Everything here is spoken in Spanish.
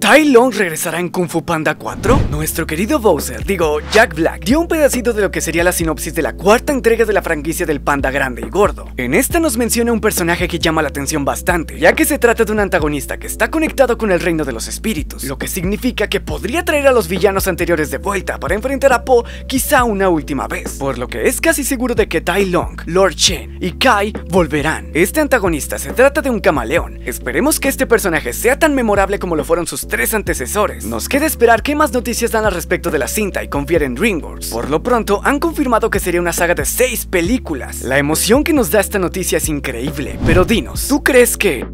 ¿Tai Lung regresará en Kung Fu Panda 4? Nuestro querido Bowser, digo Jack Black, dio un pedacito de lo que sería la sinopsis de la cuarta entrega de la franquicia del panda grande y gordo. En esta nos menciona un personaje que llama la atención bastante, ya que se trata de un antagonista que está conectado con el reino de los espíritus, lo que significa que podría traer a los villanos anteriores de vuelta para enfrentar a Po quizá una última vez, por lo que es casi seguro de que Tai Lung, Lord Shen y Kai volverán. Este antagonista se trata de un camaleón. Esperemos que este personaje sea tan memorable como lo fueron sus tres antecesores. Nos queda esperar qué más noticias dan al respecto de la cinta y confiar en DreamWorks. Por lo pronto han confirmado que sería una saga de 6 películas. La emoción que nos da esta noticia es increíble, pero dinos, ¿tú crees que